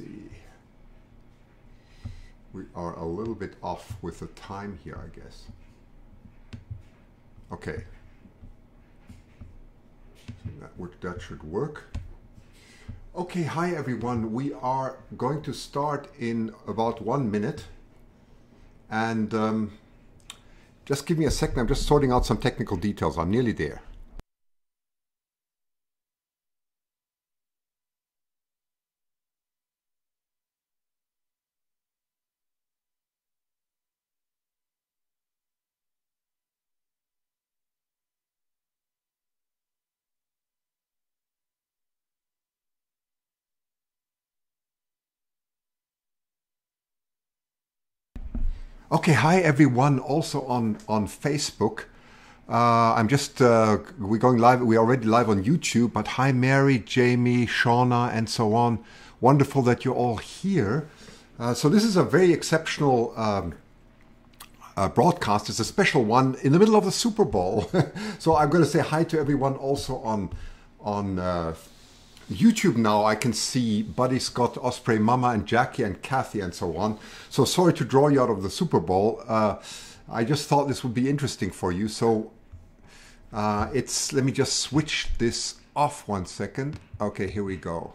see. We are a little bit off with the time here, I guess. Okay. So that should work. Okay, hi everyone. We are going to start in about 1 minute. And just give me a second. I'm just sorting out some technical details. I'm nearly there. Okay, hi everyone, also on Facebook. I'm just, we're going live, we're already live on YouTube, but hi Mary, Jamie, Shauna, and so on. Wonderful that you're all here. So this is a very exceptional broadcast. It's a special one in the middle of the Super Bowl. So I'm going to say hi to everyone also on YouTube now. I can see Buddy, Scott, Osprey, Mama, and Jackie, and Kathy, and so on. So sorry to draw you out of the Super Bowl. I just thought this would be interesting for you. So let me just switch this off 1 second. Okay, here we go.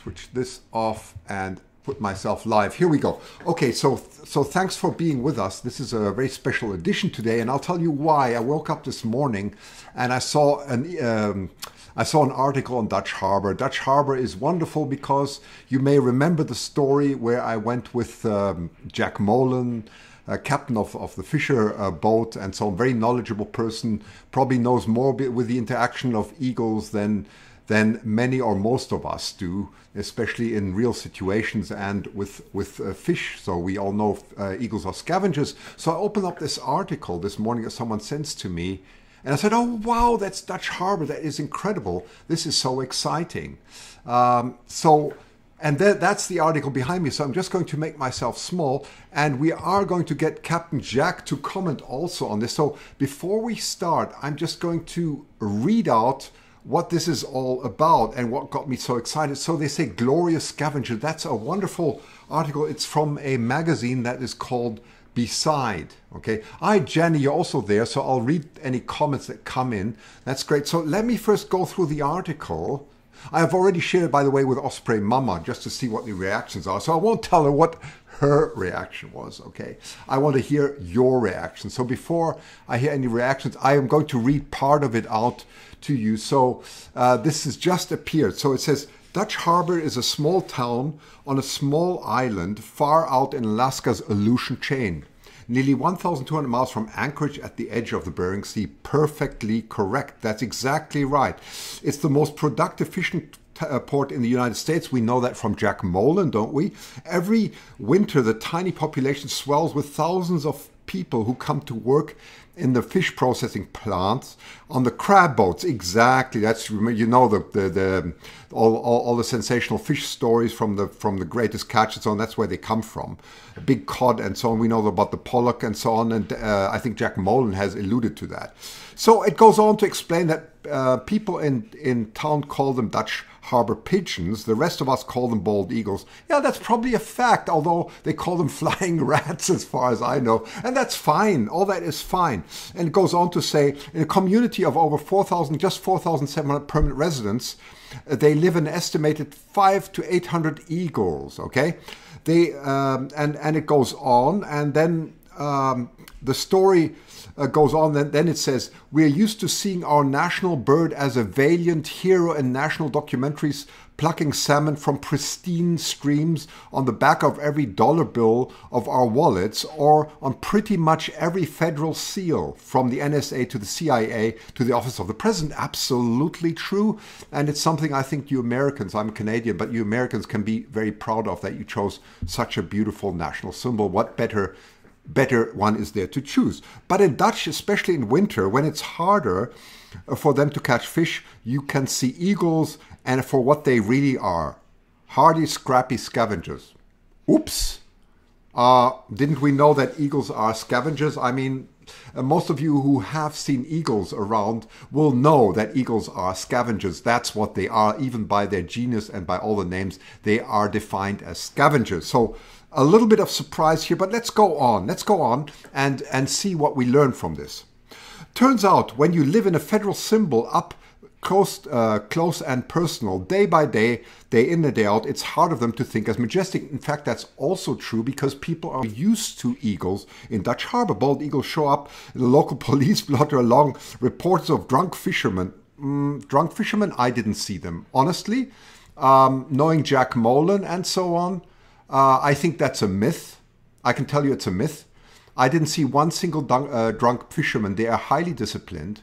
Switch this off and put myself live. Here we go. Okay, so thanks for being with us. This is a very special edition today, and I'll tell you why. I woke up this morning and I saw an article on Dutch Harbor. Dutch Harbor is wonderful because you may remember the story where I went with Jack Molan, captain of the Fisher boat, and so a very knowledgeable person, probably knows more with the interaction of eagles than many or most of us do, especially in real situations and with fish. So we all know eagles are scavengers. So I opened up this article this morning that someone sends to me, and I said, oh, wow, that's Dutch Harbor. That is incredible. This is so exciting. That's the article behind me. So I'm just going to make myself small. And we are going to get Captain Jack to comment also on this. So before we start, I'm just going to read out what this is all about and what got me so excited. So they say Glorious Scavenger. That's a wonderful article. It's from a magazine that is called Beside. Okay. Hi, Jenny, you're also there, so I'll read any comments that come in. That's great. So let me first go through the article. I have already shared, by the way, with Osprey Mama just to see what the reactions are. So I won't tell her what her reaction was, okay? I want to hear your reaction. So before I hear any reactions, I am going to read part of it out to you. So this has just appeared. So it says, Dutch Harbor is a small town on a small island far out in Alaska's Aleutian chain, nearly 1,200 miles from Anchorage at the edge of the Bering Sea. Perfectly correct. That's exactly right. It's the most productive fishing port in the United States. We know that from Jack Molan, don't we? Every winter, the tiny population swells with thousands of people who come to work in the fish processing plants, on the crab boats. Exactly. That's, you know, all the sensational fish stories from the greatest catch and so on. That's where they come from. Big cod and so on. We know about the pollock and so on. And I think Jack Molan has alluded to that. So it goes on to explain that people in town call them Dutch Harbor pigeons. The rest of us call them bald eagles. Yeah, that's probably a fact, although they call them flying rats as far as I know. And that's fine. All that is fine. And it goes on to say, in a community of over 4,000, just 4,700 permanent residents, they live an estimated 500 to 800 eagles, okay? They and it goes on, and then the story goes on, and then it says, we're used to seeing our national bird as a valiant hero in national documentaries, plucking salmon from pristine streams on the back of every dollar bill of our wallets, or on pretty much every federal seal, from the NSA to the CIA to the Office of the President. Absolutely true. And it's something I think you Americans, I'm Canadian, but you Americans can be very proud of, that you chose such a beautiful national symbol. What better one is there to choose? But in Dutch, especially in winter, when it's harder for them to catch fish, you can see eagles, and for what they really are, hardy, scrappy scavengers. Oops. Didn't we know that eagles are scavengers? I mean, Most of you who have seen eagles around will know that eagles are scavengers. That's what they are, even by their genus and by all the names. They are defined as scavengers. So a little bit of surprise here, but let's go on. Let's go on and see what we learn from this. Turns out when you live in a federal symbol up close, close and personal, day by day, day in and day out, it's hard of them to think as majestic. In fact, that's also true because people are used to eagles in Dutch Harbor. Bald eagles show up, the local police blotter along, reports of drunk fishermen. Drunk fishermen? I didn't see them, honestly. Knowing Jack Molan and so on, I think that's a myth. I can tell you it's a myth. I didn't see one single drunk fisherman. They are highly disciplined.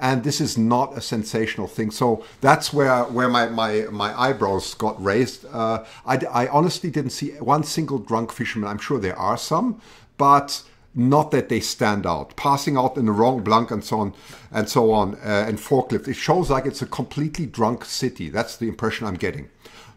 And this is not a sensational thing. So that's where my eyebrows got raised. I honestly didn't see one single drunk fisherman. I'm sure there are some, but not that they stand out. Passing out in the wrong blank and so on and so on, and forklift. It shows like it's a completely drunk city. That's the impression I'm getting.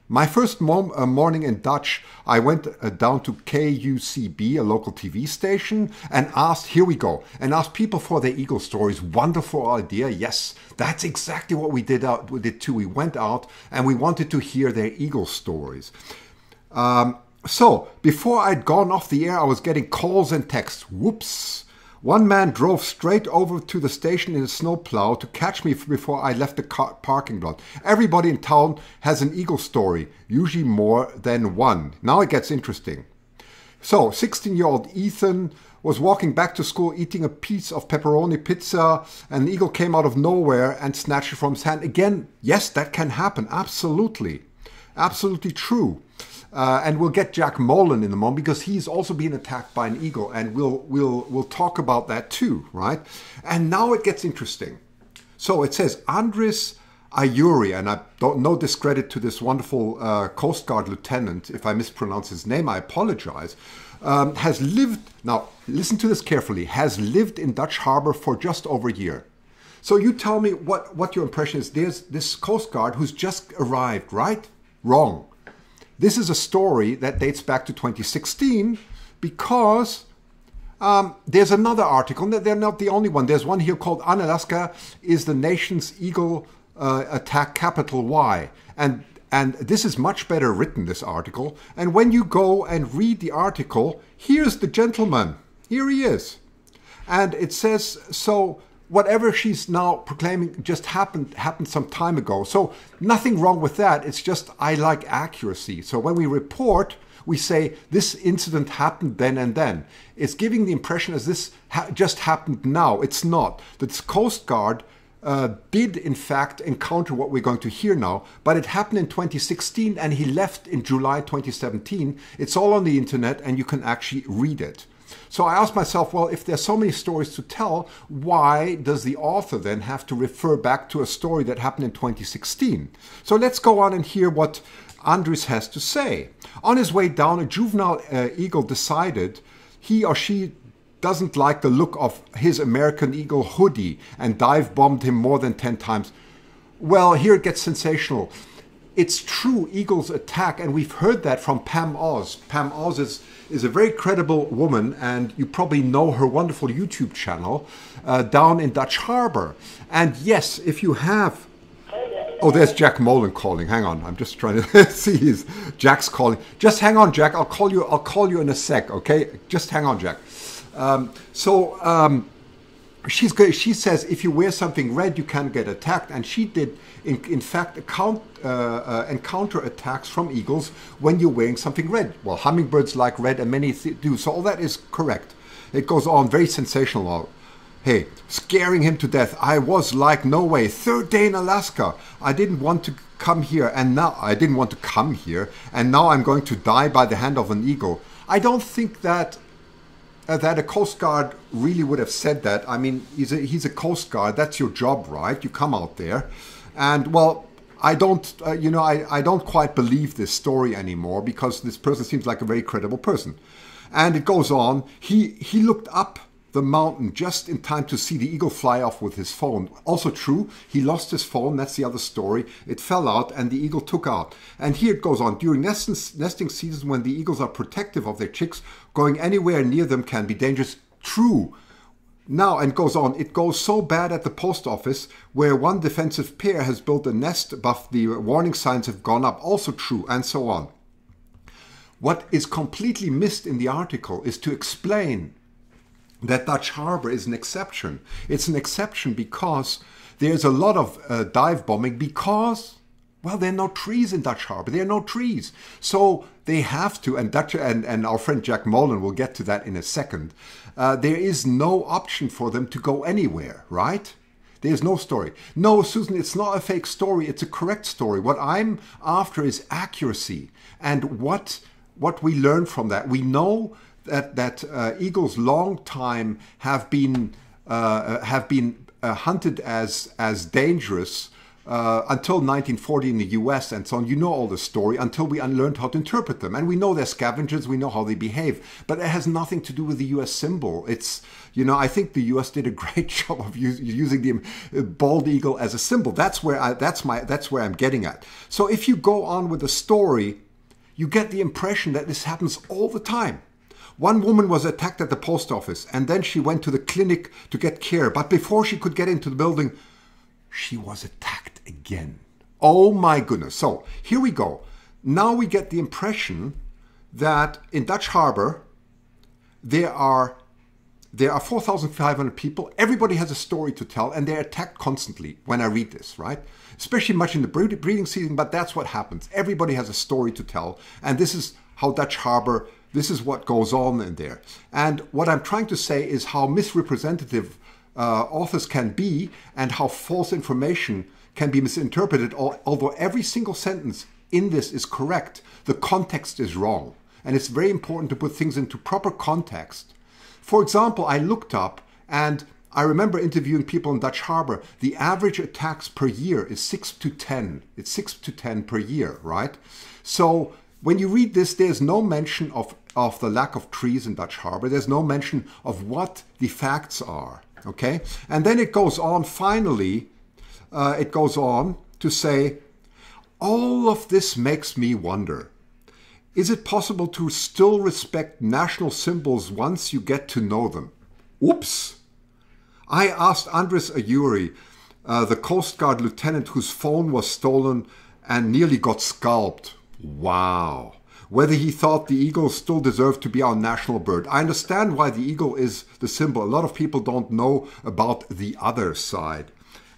My first morning in Dutch, I went down to KUCB, a local TV station, and asked, here we go, and asked people for their eagle stories. Wonderful idea. Yes, that's exactly what we did, we did too. We went out and we wanted to hear their eagle stories. So before I'd gone off the air, I was getting calls and texts. Whoops. One man drove straight over to the station in a snowplow to catch me before I left the car parking lot. Everybody in town has an eagle story, usually more than one. Now it gets interesting. So 16-year-old Ethan was walking back to school eating a piece of pepperoni pizza, and an eagle came out of nowhere and snatched it from his hand. Again, yes, that can happen. Absolutely. Absolutely true. And we'll get Jack Molan in a moment because he's also been attacked by an eagle, and we'll talk about that too, right? And now it gets interesting. So it says Andres Ayuri, and I don't, no discredit to this wonderful Coast Guard lieutenant. If I mispronounce his name, I apologize. Has lived, now listen to this carefully, has lived in Dutch Harbor for just over a year. So you tell me what your impression is. There's this Coast Guard who's just arrived, right? Wrong. This is a story that dates back to 2016 because there's another article. They're not the only one. There's one here called Alaska is the nation's eagle attack capital. Why? And this is much better written, this article. And when you go and read the article, here's the gentleman. Here he is. And it says, so whatever she's now proclaiming just happened some time ago. So nothing wrong with that. It's just I like accuracy. So when we report, we say this incident happened then and then. It's giving the impression as this just happened now. It's not. The Coast Guard did in fact encounter what we're going to hear now, but it happened in 2016 and he left in July 2017. It's all on the internet and you can actually read it. So I asked myself, well, if there's so many stories to tell, why does the author then have to refer back to a story that happened in 2016? So let's go on and hear what Andres has to say. On his way down, a juvenile eagle decided he or she doesn't like the look of his American Eagle hoodie and dive bombed him more than 10 times. Well, here it gets sensational. It's true, eagles attack, and we've heard that from Pam Oz. Pam Oz is a very credible woman, and you probably know her wonderful YouTube channel down in Dutch Harbor. And yes, if you have... Oh, there's Jack Molan calling. Hang on, I'm just trying to see his... Jack's calling. Just hang on, Jack. I'll call you in a sec, okay? Just hang on, Jack. She says, if you wear something red, you can get attacked. And she did, in fact, encounter attacks from eagles when you're wearing something red. Well, hummingbirds like red and many do. So all that is correct. It goes on very sensational. Hey, scaring him to death. I was like, no way. Third day in Alaska. I didn't want to come here. And now I didn't want to come here. And now I'm going to die by the hand of an eagle. I don't think that a Coast Guard really would have said that. I mean, he's a Coast Guard. That's your job, right? You come out there. And, well, I don't, you know, I don't quite believe this story anymore because this person seems like a very credible person. And it goes on. He looked up the mountain just in time to see the eagle fly off with his phone. Also true, he lost his phone. That's the other story. It fell out and the eagle took out. And here it goes on. During nesting season, when the eagles are protective of their chicks, going anywhere near them can be dangerous. True. Now, and goes on, it goes so bad at the post office where one defensive pair has built a nest above the warning signs have gone up, also true, and so on. What is completely missed in the article is to explain that Dutch Harbor is an exception. It's an exception because there's a lot of dive bombing because, well, there are no trees in Dutch Harbor. There are no trees. So they have to, and our friend Jack Molan will get to that in a second. There is no option for them to go anywhere, right? There's no story. No, Susan, it's not a fake story. It's a correct story. What I'm after is accuracy and what we learn from that. We know that, eagles long time have been hunted as dangerous until 1940 in the US and so on. You know all the story until we unlearned how to interpret them. And we know they're scavengers. We know how they behave. But it has nothing to do with the US symbol. It's, you know, I think the US did a great job of using the bald eagle as a symbol. That's where that's where I'm getting at. So if you go on with the story, you get the impression that this happens all the time. One woman was attacked at the post office and then she went to the clinic to get care. But before she could get into the building, she was attacked again. Oh my goodness. So here we go. Now we get the impression that in Dutch Harbor, there are 4,500 people. Everybody has a story to tell and they're attacked constantly when I read this, right? Especially much in the breeding season, but that's what happens. Everybody has a story to tell. And this is how Dutch Harbor, this is what goes on in there. And what I'm trying to say is how misrepresentative authors can be and how false information can be misinterpreted. Although every single sentence in this is correct, the context is wrong. And it's very important to put things into proper context. For example, I looked up and I remember interviewing people in Dutch Harbor. The average attacks per year is 6 to 10. It's 6 to 10 per year, right? So when you read this, there's no mention of the lack of trees in Dutch Harbor. There's no mention of what the facts are. Okay, and then it goes on, finally, it goes on to say, all of this makes me wonder, is it possible to still respect national symbols once you get to know them? Oops! I asked Andres Ayuri, the Coast Guard lieutenant whose phone was stolen and nearly got scalped. Wow! Whether he thought the eagle still deserved to be our national bird. I understand why the eagle is the symbol. A lot of people don't know about the other side.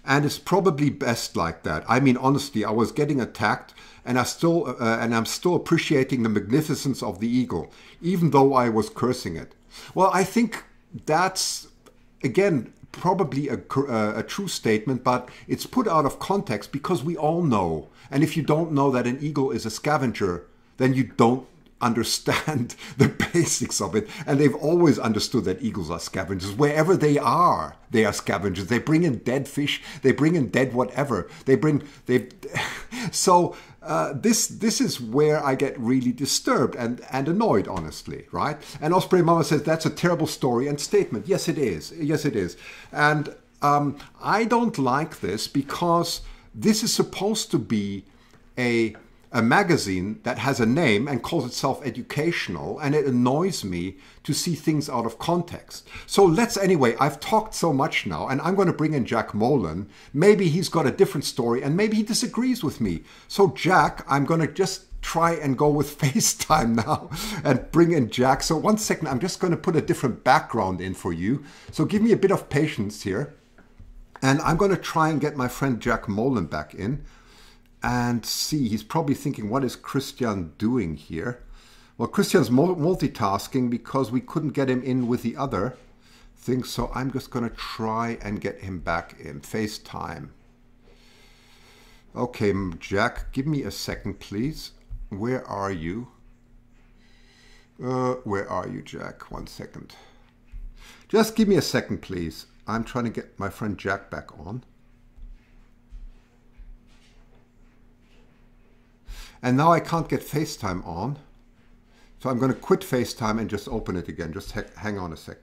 And it's probably best like that. I mean, honestly, I was getting attacked and I'm still appreciating the magnificence of the eagle, even though I was cursing it. Well, I think that's, again, probably a true statement, but it's put out of context because we all know. And if you don't know that an eagle is a scavenger, then you don't understand the basics of it. And they've always understood that eagles are scavengers. Wherever they are scavengers. They bring in dead fish. They bring in dead whatever. So this is where I get really disturbed and annoyed, honestly, right? And Osprey Mama says, that's a terrible story and statement. Yes, it is. Yes, it is. And I don't like this because this is supposed to be a magazine that has a name and calls itself educational, and it annoys me to see things out of context. So let's, anyway, I've talked so much now and I'm going to bring in Jack Molan. Maybe he's got a different story and maybe he disagrees with me. So Jack, I'm going to just try and go with FaceTime now and bring in Jack. So one second, I'm just going to put a different background in for you. So give me a bit of patience here and I'm going to try and get my friend Jack Molan back in. And see, he's probably thinking, what is Christian doing here? Well, Christian's multitasking because we couldn't get him in with the other thing. So I'm just going to try and get him back in. FaceTime. Okay, Jack, give me a second, please. Where are you? Where are you, Jack? One second. Just give me a second, please. I'm trying to get my friend Jack back on. And now I can't get FaceTime on. So I'm going to quit FaceTime and just open it again. Just hang on a sec.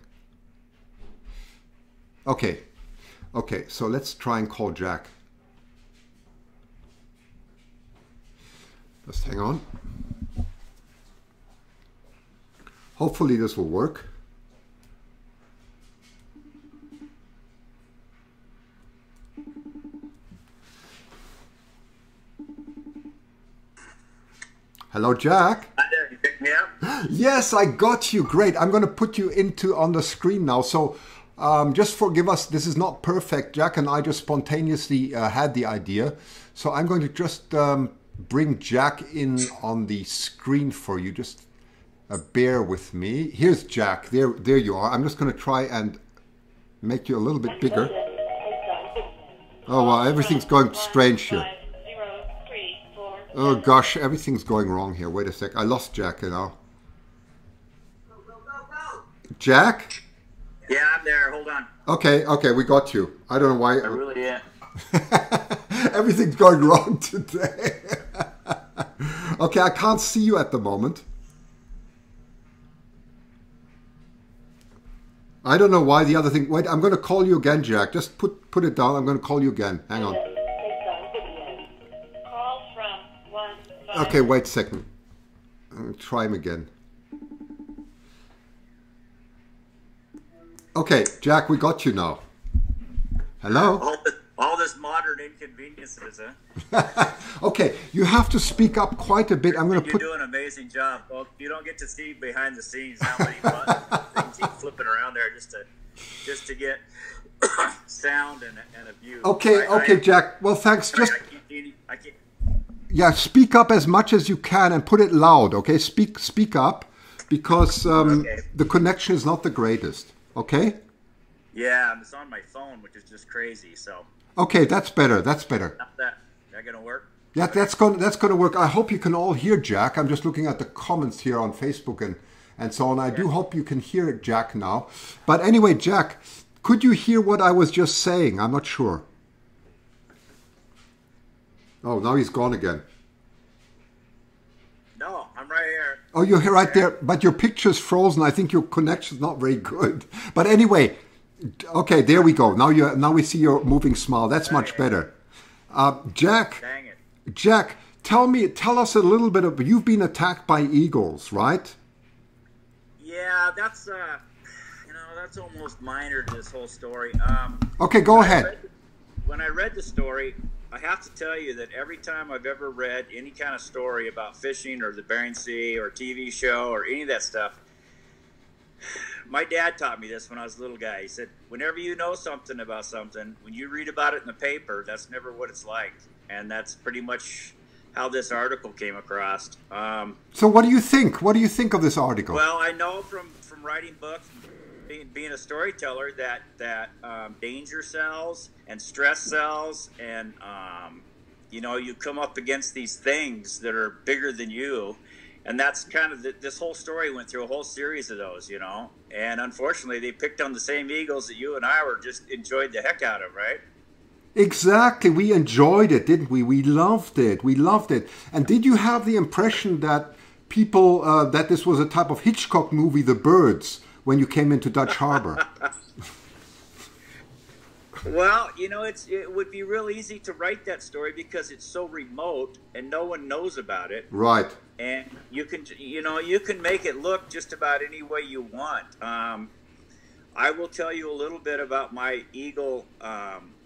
Okay. Okay, so let's try and call Jack. Just hang on. Hopefully this will work. Hello, Jack. Hi there, you picked me up? Yes, I got you. Great. I'm going to put you into on the screen now. So just forgive us. This is not perfect. Jack and I just spontaneously had the idea. So I'm going to just bring Jack in on the screen for you. Just bear with me. Here's Jack. There you are. I'm just going to try and make you a little bit bigger. Oh, wow. Everything's going strange here. Oh, gosh. Everything's going wrong here. Wait a sec. I lost Jack now. Jack? Yeah, I'm there. Hold on. Okay. Okay. We got you. I don't know why. I really am. Everything's going wrong today. Okay. I can't see you at the moment. I don't know why the other thing. Wait, I'm going to call you again, Jack. Just put it down. I'm going to call you again. Hang on. Call from 15. Okay, wait a second. I'm going to try him again. Okay, Jack, we got you now. Hello? All this modern inconveniences, huh? Okay, you have to speak up quite a bit. I'm going to put... You're doing an amazing job. Well, you don't get to see behind the scenes how many things keep flipping around there just to get sound and a view. Okay, okay, Jack. Well, thanks. Yeah, speak up as much as you can and put it loud, okay? Speak up because the connection is not the greatest, okay? Yeah, it's on my phone, which is just crazy, so... Okay, that's better. That's better. Is that going to work? Yeah, that's going to work. I hope you can all hear Jack. I'm just looking at the comments here on Facebook and so on. I do hope you can hear it, Jack, now. But anyway, Jack, could you hear what I was just saying? I'm not sure. Oh, now he's gone again. No, I'm right here. Oh, you're here right there. But your picture's frozen. I think your connection's not very good. But anyway... Okay, there we go. Now we see your moving smile. That's much better. Jack, dang it. Jack, tell us a little bit of. You've been attacked by eagles, right? Yeah, that's that's almost minor to this whole story. Okay, go ahead. When I read the story, I have to tell you that every time I've ever read any kind of story about fishing or the Bering Sea or TV show or any of that stuff. My dad taught me this when I was a little guy. He said, whenever you know something about something, when you read about it in the paper, that's never what it's like. And that's pretty much how this article came across. So what do you think? What do you think of this article? Well, I know from writing books, being a storyteller, that danger cells and stress cells and, you come up against these things that are bigger than you. And that's kind of this whole story went through a whole series of those, And unfortunately, they picked on the same eagles that you and I were just enjoyed the heck out of, right? Exactly. We enjoyed it, didn't we? We loved it. We loved it. And did you have the impression that people, that this was a type of Hitchcock movie, The Birds, when you came into Dutch Harbor? Well, it would be real easy to write that story because it's so remote and no one knows about it. Right. And you can make it look just about any way you want. I will tell you a little bit about my eagle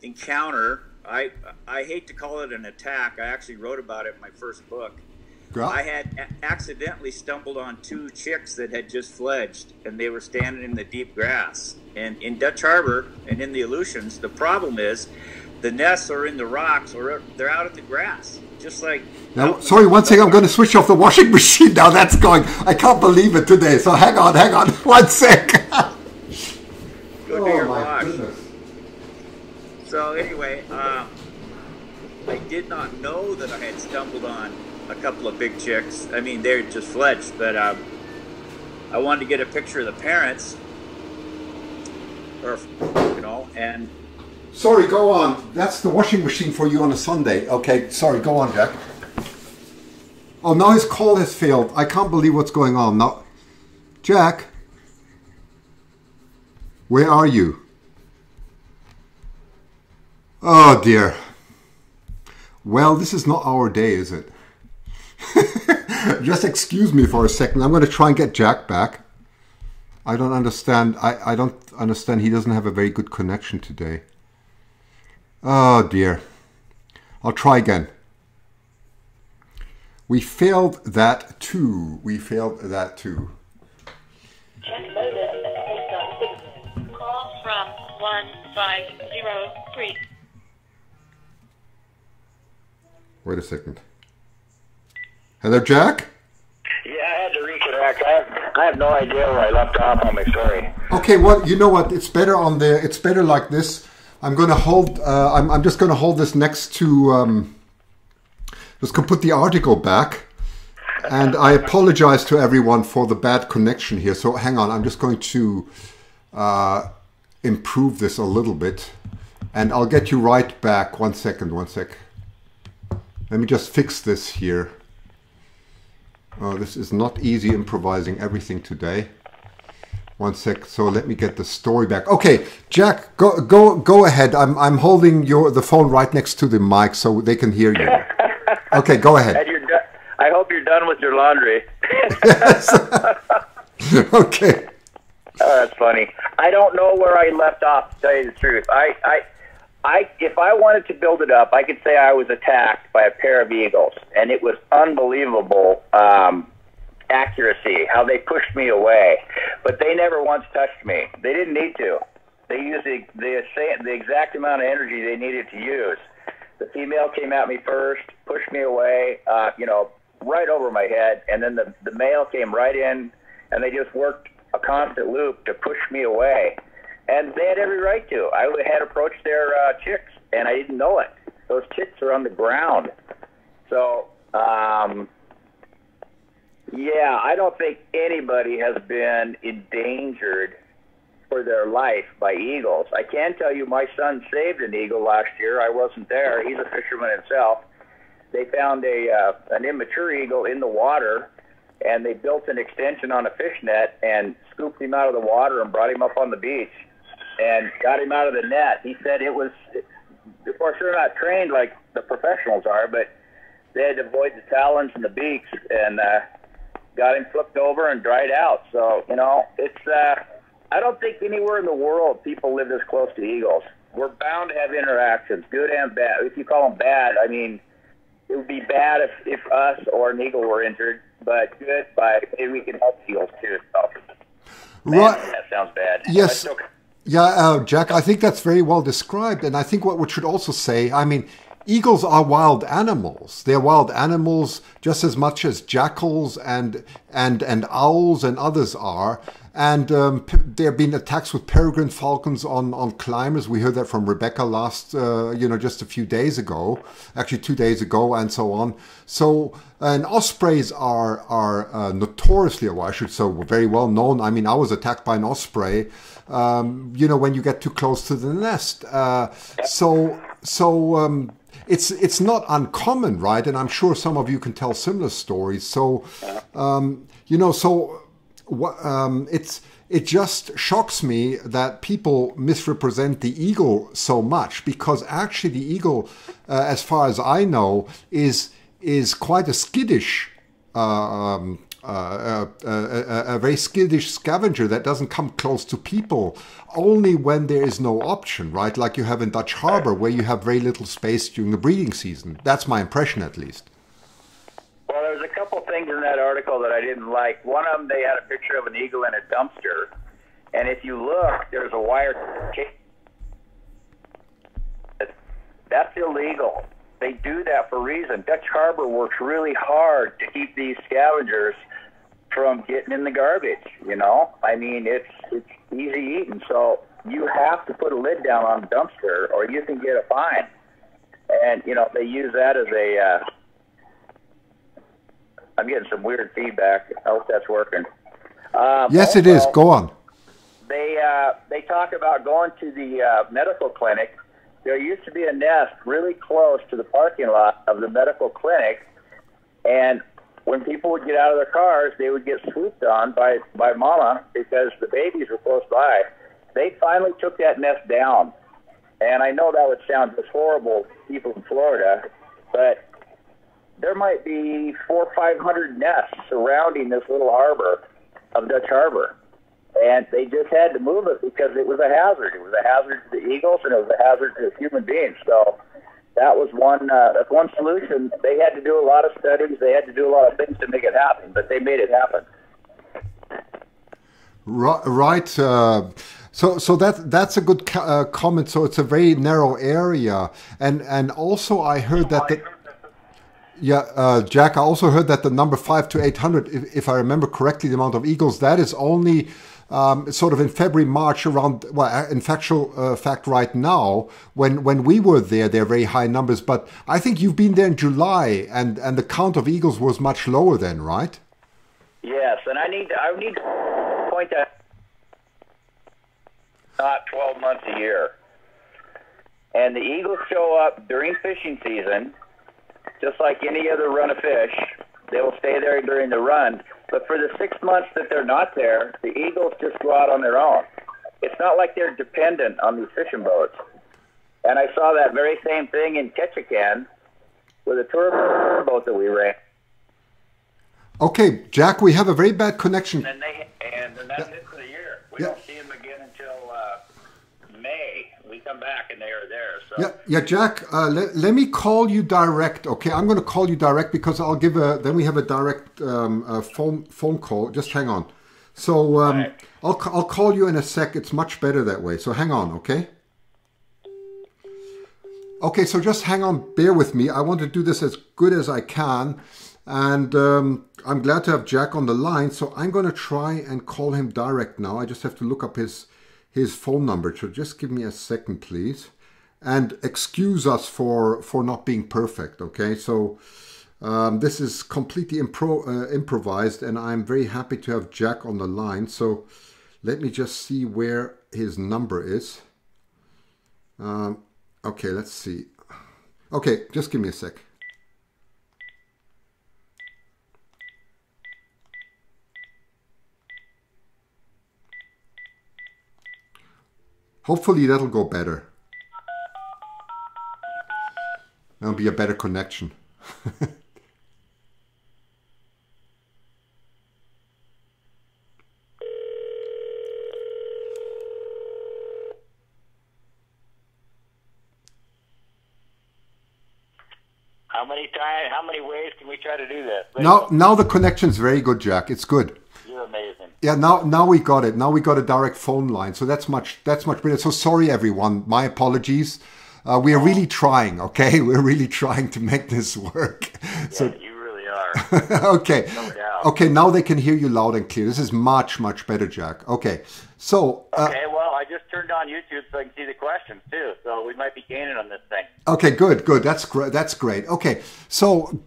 encounter. I hate to call it an attack. I actually wrote about it in my first book. Girl. I had accidentally stumbled on two chicks that had just fledged, and they were standing in the deep grass. And in Dutch Harbor and in the Aleutians, the problem is the nests are in the rocks or they're out in the grass. Just like... Now, sorry, one second. I'm going to switch off the washing machine now. That's going... I can't believe it today. So hang on. One sec. Go do your wash. So anyway, I did not know that I had stumbled on a couple of big chicks. I mean, they're just fledged, but I wanted to get a picture of the parents. Or, and... Sorry, go on. That's the washing machine for you on a Sunday. Okay, sorry, go on, Jack. Oh, now his call has failed. I can't believe what's going on. Now, Jack, where are you? Oh, dear. Well, this is not our day, is it? Just excuse me for a second. I'm going to try and get Jack back. I don't understand. I don't understand. He doesn't have a very good connection today. Oh, dear. I'll try again. We failed that too. We failed that too. Call from 1503. Wait a second. Hello, Jack? Yeah, I had to reconnect. I have no idea where I left off on my story. Okay, well, you know what? It's better on the. It's better like this. I'm going to hold. I'm just going to hold this next to. Just going to put the article back, and I apologize to everyone for the bad connection here. So hang on. I'm just going to improve this a little bit, and I'll get you right back. One second. One sec. Let me just fix this here. Oh, this is not easy improvising everything today. One sec. So let me get the story back. Okay, Jack, go ahead. I'm holding the phone right next to the mic so they can hear you. Okay, go ahead. And you're I hope you're done with your laundry. Yes. Okay. Oh, that's funny. I don't know where I left off, to tell you the truth. If I wanted to build it up, I could say I was attacked by a pair of eagles, and it was unbelievable accuracy, how they pushed me away. But they never once touched me. They didn't need to. They used the exact amount of energy they needed to use. The female came at me first, pushed me away, right over my head, and then the male came right in, and they just worked a constant loop to push me away. And they had every right to. I had approached their chicks, and I didn't know it. Those chicks are on the ground. So, yeah, I don't think anybody has been endangered for their life by eagles. I can tell you my son saved an eagle last year. I wasn't there. He's a fisherman himself. They found an immature eagle in the water, and they built an extension on a fish net and scooped him out of the water and brought him up on the beach. And got him out of the net. He said it was, of course, they're not trained like the professionals are, but they had to avoid the talons and the beaks, and got him flipped over and dried out. So, it's, I don't think anywhere in the world people live this close to eagles. We're bound to have interactions, good and bad. If you call them bad, I mean, it would be bad if us or an eagle were injured, but good by, maybe we can help eagles too. So, right. Man, that sounds bad. Yes. Yeah, Jack, I think that's very well described. And I think what we should also say, I mean, eagles are wild animals. They're wild animals just as much as jackals and owls and others are. And there have been attacks with peregrine falcons on climbers. We heard that from Rebecca last, just a few days ago, actually 2 days ago, and so on. So, and ospreys are notoriously, or I should say, very well known. I mean, I was attacked by an osprey. When you get too close to the nest. It's not uncommon, right? And I'm sure some of you can tell similar stories. So, it just shocks me that people misrepresent the eagle so much, because actually the eagle, as far as I know, is quite a skittish a very skittish scavenger that doesn't come close to people, only when there is no option, right? Like you have in Dutch Harbor, where you have very little space during the breeding season. That's my impression, at least. Well, there's a couple things in that article that I didn't like. One of them, they had a picture of an eagle in a dumpster, and if you look, there's a wire. That's illegal. They do that for a reason. Dutch Harbor works really hard to keep these scavengers from getting in the garbage, I mean, it's easy eating, so you have to put a lid down on the dumpster or you can get a fine. And, they use that as a... I'm getting some weird feedback. I hope that's working. Yes, also, it is. Go on. They talk about going to the medical clinic. There used to be a nest really close to the parking lot of the medical clinic, and when people would get out of their cars, they would get swooped on by mama because the babies were close by. They finally took that nest down, and I know that would sound just horrible to people in Florida, but there might be 400 or 500 nests surrounding this little harbor of Dutch Harbor. And they just had to move it because it was a hazard. It was a hazard to the eagles, and it was a hazard to the human beings. So that was one that's one solution. They had to do a lot of studies. They had to do a lot of things to make it happen, but they made it happen. Right. So that's a good comment. So it's a very narrow area, and also I heard that the, Jack, I also heard that the number 5 to 800, if I remember correctly, the amount of eagles, that is only sort of in February, March around, well, in factual fact right now, when we were there, they're very high numbers, but I think you've been there in July and the count of eagles was much lower then, right? Yes, and I need to point that not 12 months a year. And the eagles show up during fishing season, just like any other run of fish. They will stay there during the run. But for the 6 months that they're not there, the eagles just go out on their own. It's not like they're dependent on these fishing boats. And I saw that very same thing in Ketchikan with a tour boat that we ran. Okay, Jack, we have a very bad connection. And, then that's it for the year. We don't see them again until May. We come back and they are there. So. Yeah, Jack, let me call you direct, okay? I'm going to call you direct because I'll give a, then we have a direct phone call. Just hang on. So right. I'll call you in a sec. It's much better that way. So hang on, okay? Okay, so just hang on. Bear with me. I want to do this as good as I can. And I'm glad to have Jack on the line, so I'm going to try and call him direct now. I just have to look up his phone number, so just give me a second, please. And excuse us for not being perfect, okay? So this is completely improvised, and I'm very happy to have Jack on the line. So let me just see where his number is. Okay, let's see. Okay, just give me a sec. Hopefully that'll go better. That'll be a better connection. How many ways can we try to do this? Now the connection's very good, Jack. It's good. You're amazing. Yeah, now we got it. Now we got a direct phone line, so that's much better. So sorry, everyone. My apologies. We are really trying. Okay, we're really trying to make this work. Yeah, so you really are. Okay. No doubt. Okay. Now they can hear you loud and clear. This is much better, Jack. Okay. So. Okay. Well, I just turned on YouTube so I can see the questions too. So we might be gaining on this thing. Okay. Good. That's great. Okay. So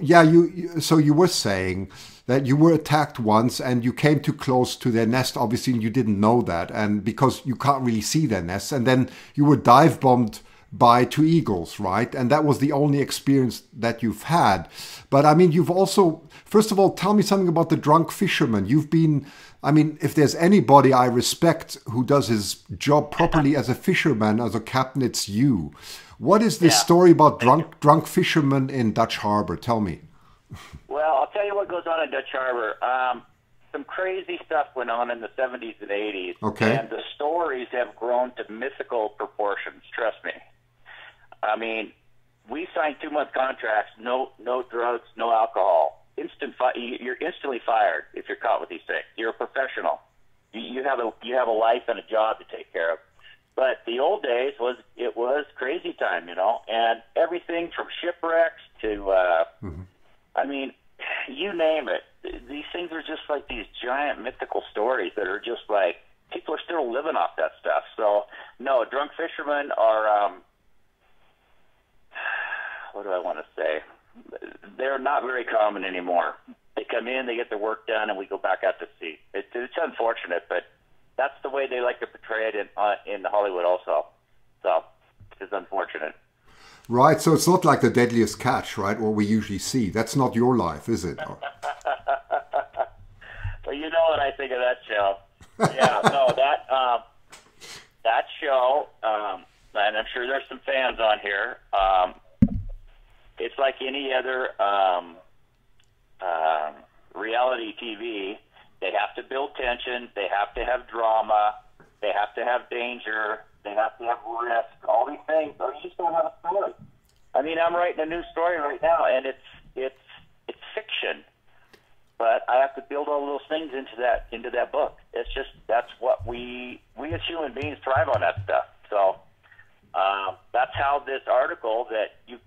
yeah, you were saying that you were attacked once and you came too close to their nest, obviously, and you didn't know that, and because you can't really see their nests, and then you were dive bombed by two eagles, right? And that was the only experience that you've had. But I mean, you've also, first of all, tell me something about the drunk fisherman. You've been, I mean, if there's anybody I respect who does his job properly as a fisherman, as a captain, it's you. What is this story about drunk fishermen in Dutch Harbor? Tell me. Well, I'll tell you what goes on in Dutch Harbor. Some crazy stuff went on in the 70s and 80s, okay. And the stories have grown to mythical proportions, trust me. I mean, we signed 2-month contracts, no drugs, no alcohol. You're instantly fired if you're caught with these things. You're a professional. You have a life and a job to take care of. But the old days, it was crazy time, you know, and everything from shipwrecks to... I mean, you name it. These things are just like these giant mythical stories that are just like people are still living off that stuff. So, no, drunk fishermen are, what do I want to say? They're not very common anymore. They come in, they get their work done, and we go back out to sea. It's unfortunate, but that's the way they like to portray it in Hollywood also. So it's unfortunate. Right, so it's not like The Deadliest Catch, right, what we usually see. That's not your life, is it? Well, you know what I think of that show. Yeah, no, that show, and I'm sure there's some fans on here, it's like any other reality TV. They have to build tension. They have to have drama. They have to have danger. They have to have risk, all these things. Or you just don't have a story. I mean, I'm writing a new story right now, and it's fiction, but I have to build all those things into that book. It's just that's what we as human beings thrive on, that stuff. So that's how this article that you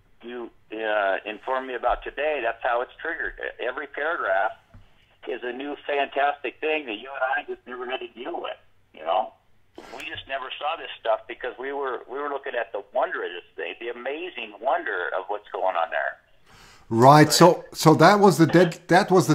informed me about today, that's how it's triggered. Every paragraph is a new fantastic thing that you and I just never had to deal with, you know? We just never saw this stuff because we were looking at the wonder of this thing, the amazing wonder of what's going on there. Right. So that was the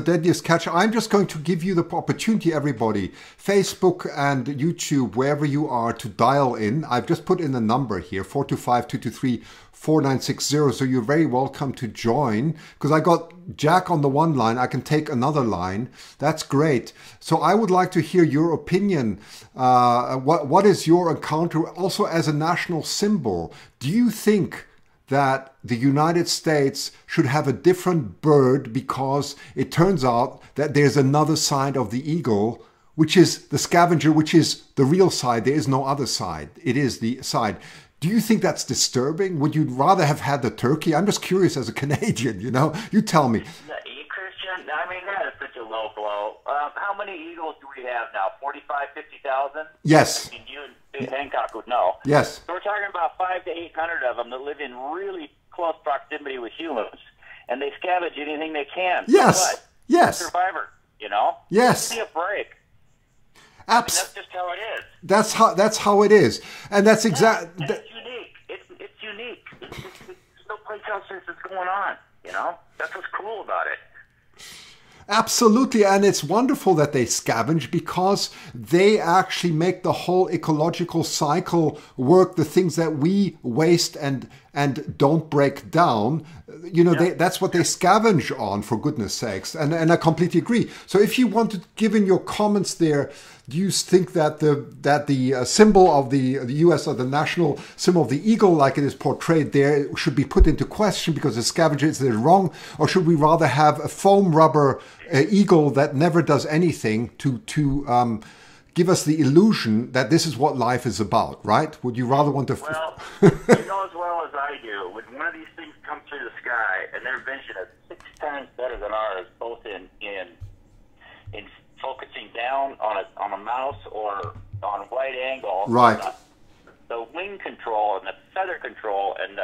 deadliest catch. I'm just going to give you the opportunity, everybody, Facebook and YouTube, wherever you are, to dial in. I've just put in the number here, 425-223-4960. So you're very welcome to join, because I got Jack on the one line. I can take another line. That's great. So I would like to hear your opinion. What is your encounter also as a national symbol? Do you think that the United States should have a different bird, because it turns out that there's another side of the eagle, which is the scavenger, which is the real side? There is no other side. It is the side. Do you think that's disturbing? Would you rather have had the turkey? I'm just curious as a Canadian, you know? You tell me. Christian, I mean, that is such a low blow. How many eagles do we have now? 45, 50,000? Yes. I mean, you and David Hancock would know. Yes. So we're talking about 500 to 800 of them that live in really close proximity with humans, and they scavenge anything they can. Yes. But yes. Survivor, you know? Yes. Give me a break. Absolutely. I mean, that's just how it is. That's how it is. And that's exactly... Yeah, it's unique. It's unique. There's no place else that's going on, you know? That's what's cool about it. Absolutely, and it's wonderful that they scavenge, because they actually make the whole ecological cycle work. The things that we waste and don't break down, you know, that's what they scavenge on, for goodness sakes. And I completely agree. So if you want to give in your comments there, do you think that the symbol of the U.S., or the national symbol of the eagle, like it is portrayed there, should be put into question because the scavenger is wrong? Or should we rather have a foam rubber eagle that never does anything to give us the illusion that this is what life is about, right? Would you rather want to... Well, you know as well as I do, when one of these things comes through the sky and their vision is 6 times better than ours, both in focusing down on a mouse or on a wide angle. Right. The wing control and the feather control and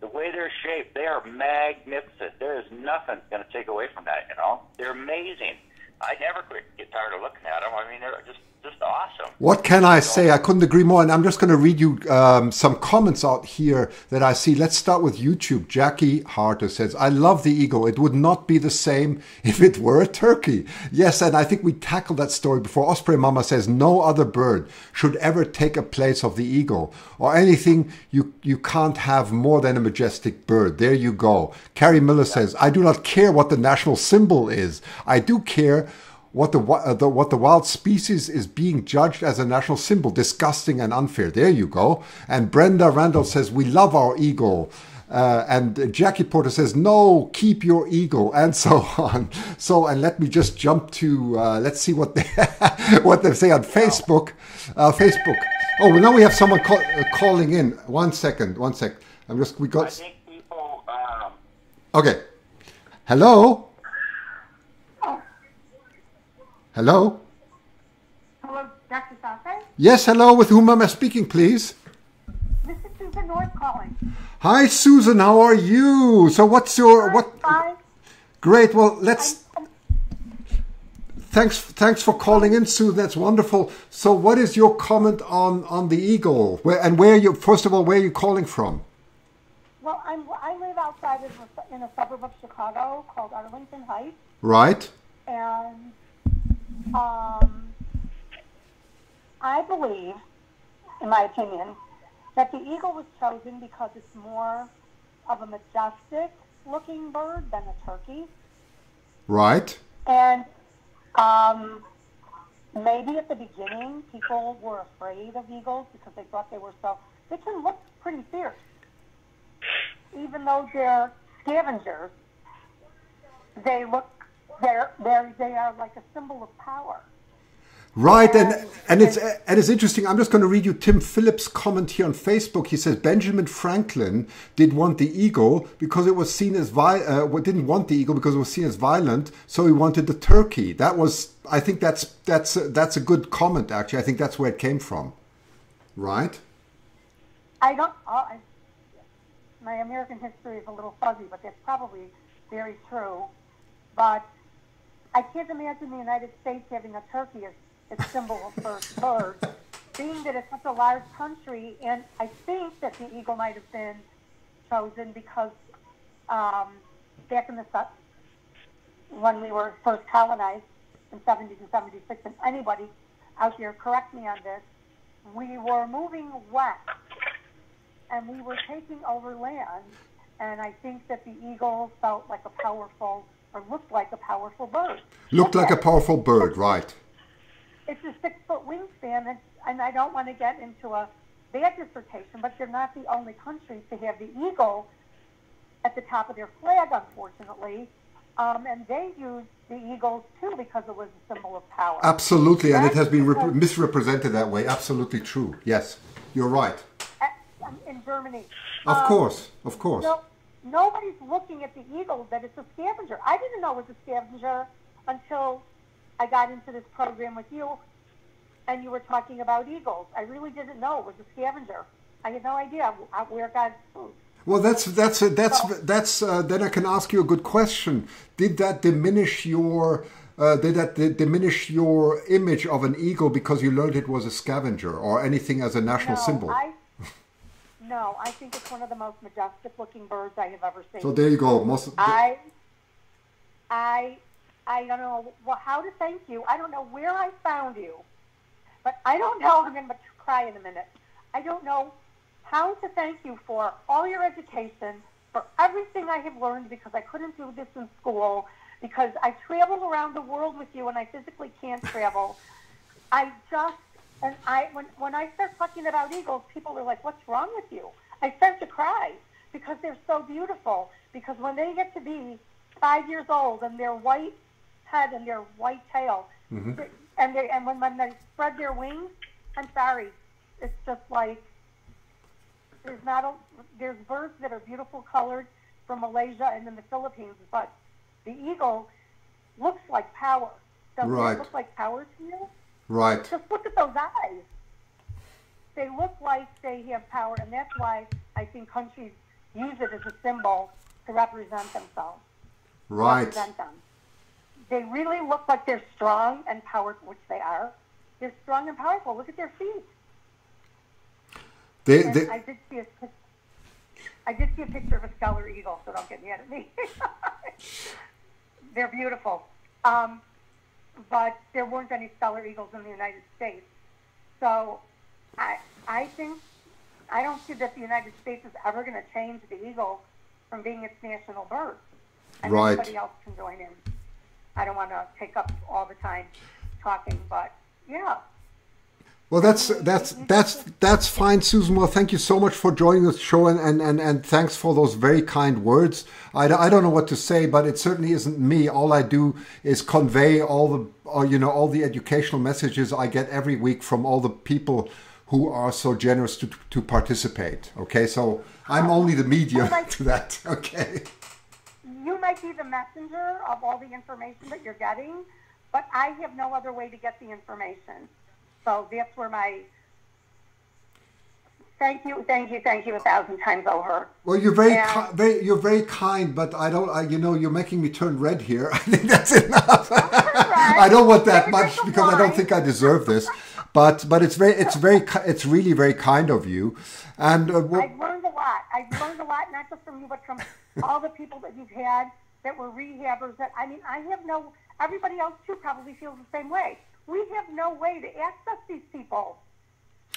the way they're shaped, they are magnificent. There is nothing going to take away from that, you know? They're amazing. I never could get tired of looking at them. I mean, they're just awesome. What can I say? I couldn't agree more. And I'm just going to read you some comments out here that I see. Let's start with YouTube. Jackie Harter says, I love the eagle. It would not be the same if it were a turkey. Yes, and I think we tackled that story before. Osprey Mama says, no other bird should ever take a place of the eagle or anything. You can't have more than a majestic bird. There you go. Carrie Miller says, I do not care what the national symbol is. I do care what the wild species is being judged as a national symbol. Disgusting and unfair. There you go. And Brenda Randall says, we love our eagle. And Jackie Porter says, no, keep your eagle, and so on. So, and let me just jump to, let's see what they, what they say on Facebook. Facebook. Oh, well, now we have someone calling in. One second. We got... I think people, okay. Hello? Hello? Hello, Dr. Sauce? Yes, hello. With whom am I speaking, please? This is Susan North calling. Hi, Susan. How are you? So what's your... what? Bye. Great. Well, let's... Thanks for calling in, Susan. That's wonderful. So what is your comment on the eagle? First of all, where are you calling from? Well, I live outside in a suburb of Chicago called Arlington Heights. Right. And... I believe, in my opinion, that the eagle was chosen because it's more of a majestic-looking bird than a turkey. Right. And maybe at the beginning, people were afraid of eagles because they thought they were so... They can look pretty fierce, even though they're scavengers. They are like a symbol of power. Right, and it's interesting. I'm just going to read you Tim Phillips' comment here on Facebook. He says Benjamin Franklin didn't want the eagle because it was seen as violent, so he wanted the turkey. That was, I think that's a good comment actually. I think that's where it came from, right? I don't. My American history is a little fuzzy, but that's probably very true. But I can't imagine the United States having a turkey as its symbol for birds, being that it's such a large country, and I think that the eagle might have been chosen because back in the when we were first colonized in '70s and '76, and anybody out here correct me on this, we were moving west and we were taking over land, and I think that the eagle felt like a powerful, or looked like a powerful bird. Looked like a powerful bird, right. It's a 6-foot wingspan, and I don't want to get into a bad dissertation, but they're not the only country to have the eagle at the top of their flag, unfortunately. And they used the eagle, too, because it was a symbol of power. Absolutely, and it has been misrepresented that way. Absolutely true. Yes, you're right. In Germany. Of course, of course. So nobody's looking at the eagle that it's a scavenger. I didn't know it was a scavenger until I got into this program with you, and you were talking about eagles. I really didn't know it was a scavenger. I had no idea where God food. Well, then I can ask you a good question. Did that diminish your image of an eagle because you learned it was a scavenger or anything as a national symbol? No, I think it's one of the most majestic-looking birds I have ever seen. So there you go. I don't know how to thank you. I don't know where I found you, but I don't know. I'm going to cry in a minute. I don't know how to thank you for all your education, for everything I have learned, because I couldn't do this in school, because I traveled around the world with you and I physically can't travel. When I start talking about eagles, people are like, what's wrong with you? I start to cry because they're so beautiful, because when they get to be 5 years old and their white head and their white tail, mm-hmm. and when they spread their wings, I'm sorry, it's just like there's birds that are beautiful colored from Malaysia and then the Philippines, but the eagle looks like power. Doesn't it look like power to you? Right. Just look at those eyes. They look like they have power, and that's why I think countries use it as a symbol to represent themselves. Right. Represent them. They really look like they're strong and powerful, which they are. They're strong and powerful. Look at their feet. I did see a picture of a Stellar Eagle, so don't get mad at me. They're beautiful. But there weren't any Stellar Eagles in the United States. So I don't see that the United States is ever going to change the eagle from being its national bird. And everybody else can join in. I don't want to take up all the time talking, but yeah. Well, that's fine, Susan. Well, thank you so much for joining the show, and thanks for those very kind words. I don't know what to say, but it certainly isn't me. All I do is convey all the educational messages I get every week from all the people who are so generous to participate. Okay, so I'm only the medium to that. Okay. You might be the messenger of all the information that you're getting, but I have no other way to get the information. So that's where my thank you 1,000 times over. Well, you're very kind, but you're making me turn red here. I think that's enough. I don't want that much because I don't think I deserve this. But it's really very kind of you. And I've learned a lot. I've learned a lot, not just from you, but from all the people that you've had that were rehabbers. That everybody else too probably feels the same way. We have no way to access these people.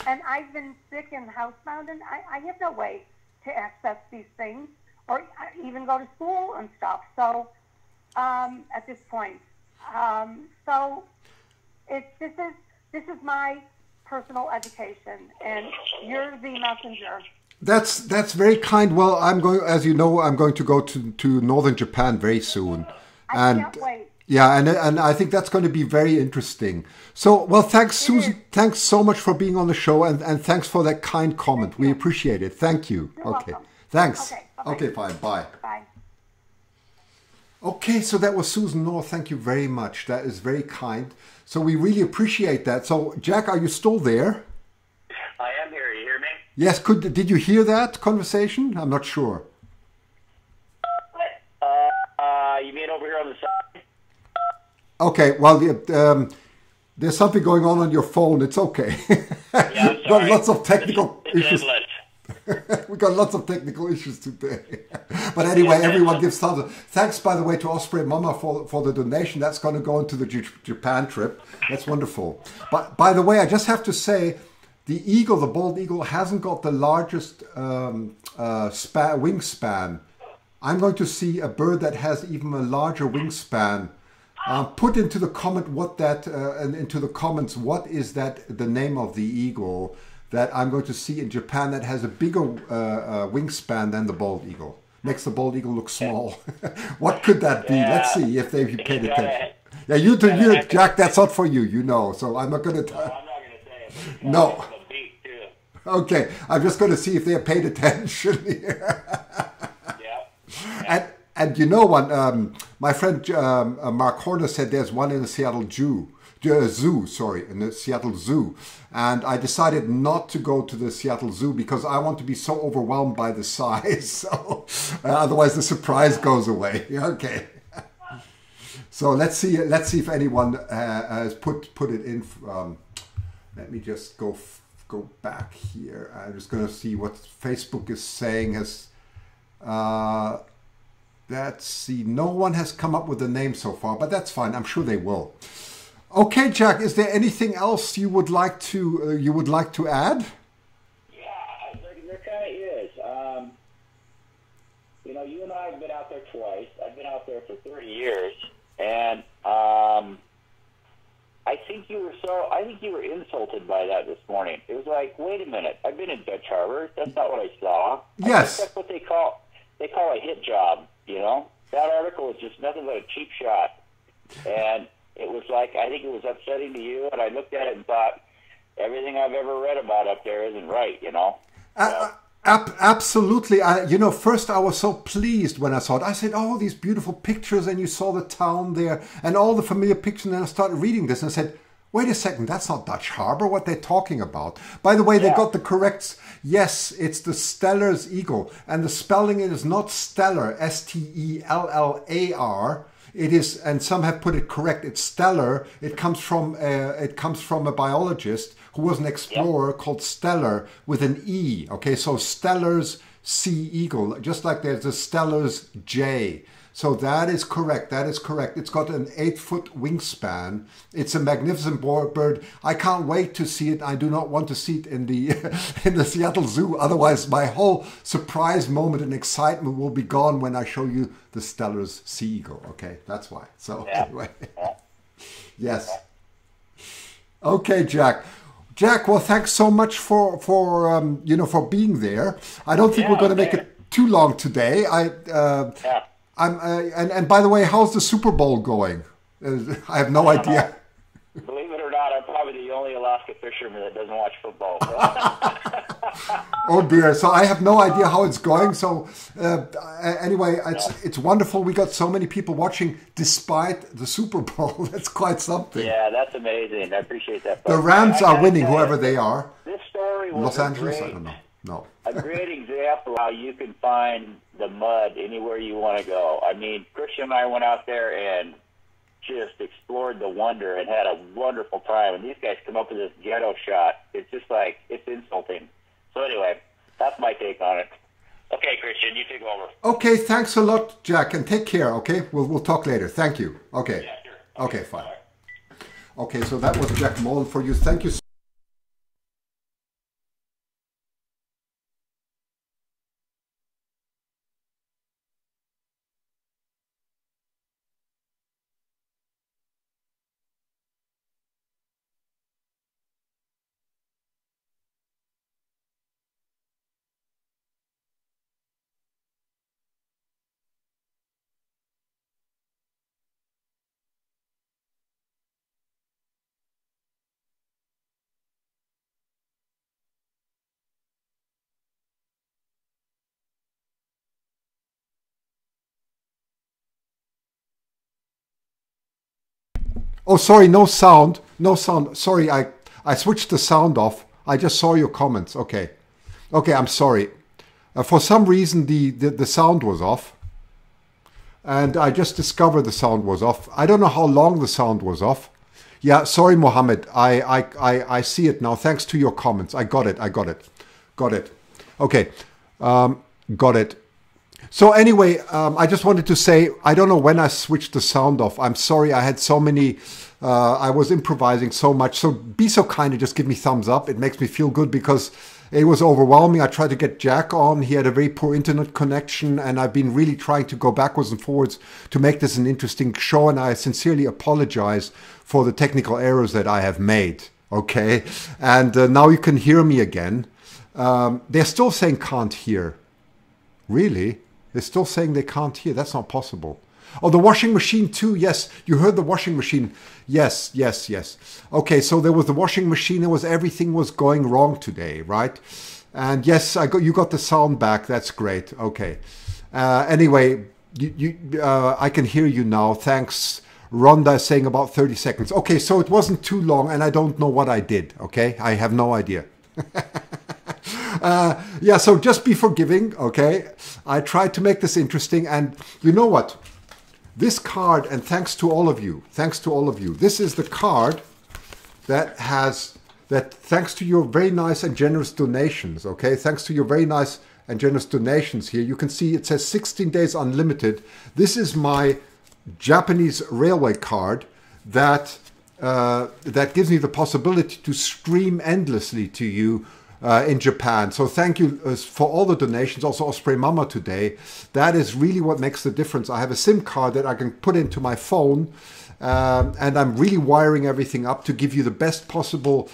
And I've been sick and housebound, and I have no way to access these things or even go to school and stuff. So at this point, so this is my personal education, and you're the messenger. That's very kind. Well, I'm going to go to northern Japan very soon. I can't wait. Yeah, and I think that's going to be very interesting. So, well, thanks, Susan. Thanks so much for being on the show, and thanks for that kind comment. We appreciate it. Thank you. You're welcome. Thanks. Okay, bye-bye. Okay, fine. Bye. Bye. Okay, so that was Susan North. Thank you very much. That is very kind. So we really appreciate that. So, Jack, are you still there? I am here. You hear me? Yes. Did you hear that conversation? I'm not sure. You mean over here on the side? Okay, well, there's something going on your phone. It's okay. Yeah, we've got lots of technical issues. We've got lots of technical issues today. But anyway, everyone gives thumbs up. Thanks, by the way, to Osprey Mama for the donation. That's going to go into the Japan trip. That's wonderful. But by the way, I just have to say, the eagle, the bald eagle, hasn't got the largest wingspan. I'm going to see a bird that has even a larger wingspan. Put into the comment what that, and into the comments, what is that the name of the eagle that I'm going to see in Japan that has a bigger wingspan than the bald eagle? Makes the bald eagle look small. What could that be? Let's see if they paid attention. Yeah, you, Jack, that's not for you, you know, so I'm not going to... No, I'm not going to say it. No. Okay, I'm just going to see if they paid attention here. And you know what, my friend Mark Horner said there's one in the Seattle in the Seattle Zoo. And I decided not to go to the Seattle Zoo because I want to be so overwhelmed by the size. So otherwise the surprise goes away. Okay. So let's see if anyone has put it in. Let me just go back here. I'm just going to see what Facebook is saying has... Let's see, no one has come up with a name so far, but that's fine. I'm sure they will. Okay, Jack, is there anything else you would like to add? Yeah, I think there kind of is. You know, you and I have been out there twice. I've been out there for 30 years, and I think you were insulted by that this morning. It was like, wait a minute, I've been in Dutch Harbor. That's not what I saw. Yes, that's what they call a hit job. You know, that article was just nothing but a cheap shot. And it was like, I think it was upsetting to you. And I looked at it and thought, everything I've ever read about up there isn't right, you know? Absolutely. You know, first I was so pleased when I saw it. I said, oh, these beautiful pictures. And you saw the town there and all the familiar pictures. And then I started reading this and I said, wait a second, that's not Dutch Harbor, what they're talking about. By the way, they got the correct, yes, it's the Steller's Eagle. And the spelling is not Stellar, S-T-E-L-L-A-R. It is, and some have put it correct, it's Stellar. It comes from a biologist who was an explorer called Stellar with an E. Okay, so Steller's Sea Eagle, just like there's a Steller's J. So that is correct. That is correct. It's got an 8-foot wingspan. It's a magnificent bird. I can't wait to see it. I do not want to see it in the Seattle Zoo. Otherwise, my whole surprise moment and excitement will be gone when I show you the Steller's Sea Eagle. Okay, that's why. So anyway, yes. Okay, Jack. Jack, well, thanks so much for you know, for being there. I don't think we're going to make it too long today. And by the way, how's the Super Bowl going? I have no idea. Believe it or not, I'm probably the only Alaska fisherman that doesn't watch football. Oh dear! So I have no idea how it's going. So anyway, it's wonderful. We got so many people watching despite the Super Bowl. That's quite something. Yeah, that's amazing. I appreciate that. The Rams are winning, whoever they are. This story was Los Angeles. I don't know. No. A great example how you can find the mud anywhere you want to go. I mean, Christian and I went out there and just explored the wonder and had a wonderful time. And these guys come up with this ghetto shot. It's just like, it's insulting. So anyway, that's my take on it. Okay, Christian, you take over. Okay, thanks a lot, Jack, and take care, okay? We'll talk later. Thank you. Okay. Yeah, sure. Okay, fine. Right. Okay, so that was Jack Molan for you. Thank you so much. Oh, sorry, no sound. No sound. Sorry, I switched the sound off. I just saw your comments. Okay. Okay, I'm sorry. For some reason, the sound was off. And I just discovered the sound was off. I don't know how long the sound was off. Yeah, sorry, Mohammed. I see it now. Thanks to your comments. I got it. I got it. Got it. Okay. Got it. So anyway, I just wanted to say, I don't know when I switched the sound off. I'm sorry, I had so many, I was improvising so much. So be so kind and just give me thumbs up. It makes me feel good because it was overwhelming. I tried to get Jack on. He had a very poor internet connection, and I've been really trying to go backwards and forwards to make this an interesting show. And I sincerely apologize for the technical errors that I have made. Okay. And now you can hear me again. They're still saying can't hear. Really? They're still saying they can't hear. That's not possible. Oh, the washing machine too. Yes, you heard the washing machine. Yes, yes, yes. Okay, so there was the washing machine. There was everything was going wrong today, right? And yes, you got the sound back. That's great. Okay. Anyway, I can hear you now. Thanks. Rhonda is saying about 30 seconds. Okay, so it wasn't too long, and I don't know what I did. Okay, I have no idea. Yeah, so just be forgiving, okay? I tried to make this interesting, and you know what? This card, and thanks to all of you, thanks to all of you. This is the card that has, that thanks to your very nice and generous donations, okay? Thanks to your very nice and generous donations here. You can see it says 16 days unlimited. This is my Japanese railway card that, that gives me the possibility to stream endlessly to you in Japan. So thank you for all the donations, also Osprey Mama today. That is really what makes the difference. I have a SIM card that I can put into my phone, and I'm really wiring everything up to give you the best possible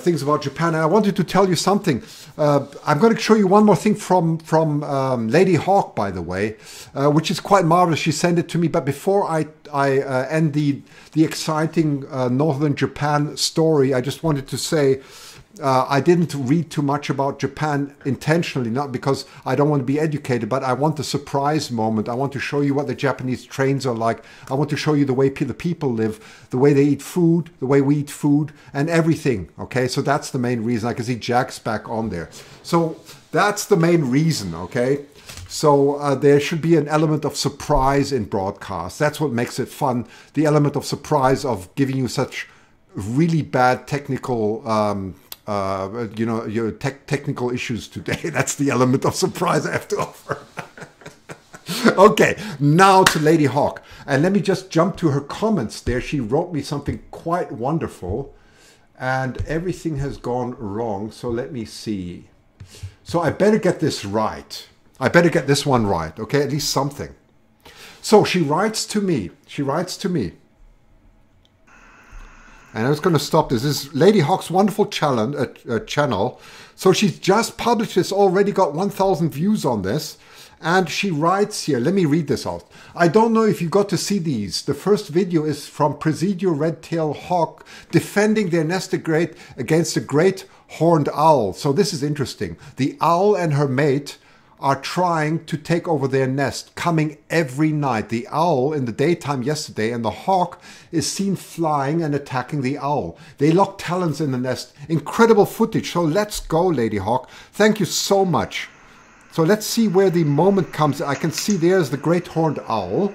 things about Japan. And I wanted to tell you something. I'm going to show you one more thing from Lady Hawk, by the way, which is quite marvelous. She sent it to me, but before I end the exciting Northern Japan story, I just wanted to say I didn't read too much about Japan intentionally, not because I don't want to be educated, but I want the surprise moment. I want to show you what the Japanese trains are like. I want to show you the way the people live, the way they eat food, the way we eat food, and everything. Okay, so that's the main reason. I can see Jack's back on there. So that's the main reason, okay? So there should be an element of surprise in broadcast. That's what makes it fun, the element of surprise of giving you such really bad technical you know, your technical issues today. That's the element of surprise I have to offer. Okay, now to Lady Hawk. And let me just jump to her comments there. She wrote me something quite wonderful. And everything has gone wrong. So let me see. So I better get this right. I better get this one right. Okay, at least something. So she writes to me. She writes to me. And I was going to stop this. This is Lady Hawk's wonderful channel. So she's just published this, already got 1,000 views on this. And she writes here, let me read this out. I don't know if you got to see these. The first video is from Presidio Redtail Hawk defending their nest against a great horned owl. So this is interesting. The owl and her mate are trying to take over their nest, coming every night. The owl in the daytime yesterday, and the hawk is seen flying and attacking the owl. They lock talons in the nest. Incredible footage. So let's go, Lady Hawk. Thank you so much. So let's see where the moment comes. I can see there's the great horned owl.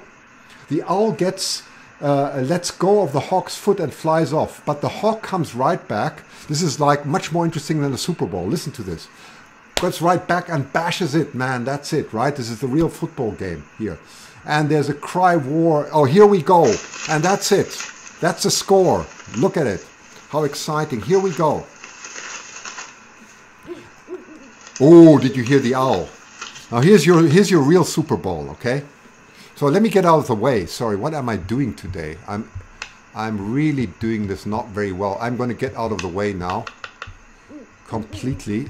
The owl gets lets go of the hawk's foot and flies off. But the hawk comes right back. This is like much more interesting than the Super Bowl. Listen to this. Goes right back and bashes it, man. That's it, right? This is the real football game here. And there's a cry war. Oh, here we go. And that's it. That's the score. Look at it. How exciting. Here we go. Oh, did you hear the owl? Now here's your real Super Bowl, okay? So let me get out of the way. Sorry, what am I doing today? I'm really doing this not very well. I'm going to get out of the way now. Completely.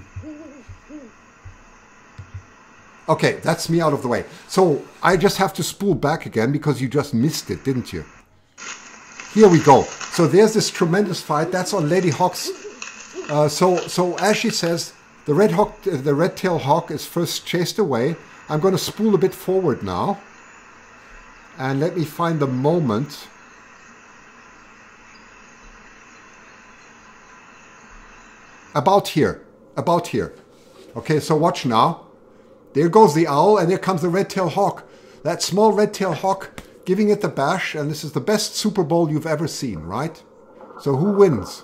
Okay, that's me out of the way. So I just have to spool back again because you just missed it, didn't you? Here we go. So there's this tremendous fight. That's on Lady Hawk's. So as she says, the red-tail hawk is first chased away. I'm going to spool a bit forward now. And let me find the moment. about here. Okay, so watch now. There goes the owl, and there comes the red-tail hawk. That small red-tail hawk giving it the bash, and this is the best Super Bowl you've ever seen, right? So who wins?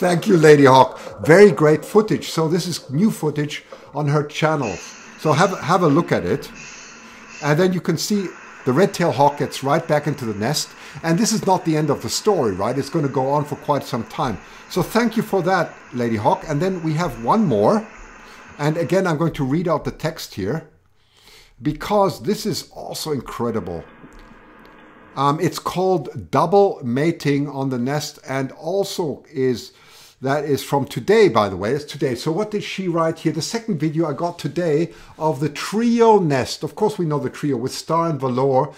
Thank you, Lady Hawk. Very great footage. So this is new footage on her channel. So have a look at it. And then you can see the red-tail hawk gets right back into the nest. And this is not the end of the story, right? It's going to go on for quite some time. So thank you for that, Lady Hawk. And then we have one more. And again, I'm going to read out the text here, because this is also incredible. It's called Double Mating on the Nest, and also that is from today, by the way. It's today. So what did she write here? The second video I got today of the trio nest. Of course, we know the trio with Star and Valor,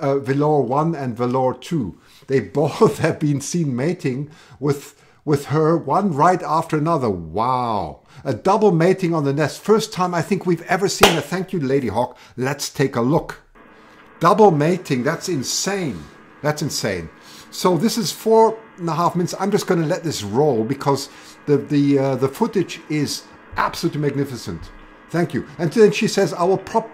Valor 1 and Valor 2. They both have been seen mating with her, one right after another. Wow. A double mating on the nest. First time I think we've ever seen it. Thank you, Lady Hawk. Let's take a look. Double mating. That's insane. That's insane. So this is 4.5 minutes. I'm just going to let this roll because the footage is absolutely magnificent. Thank you. And then she says, I will pop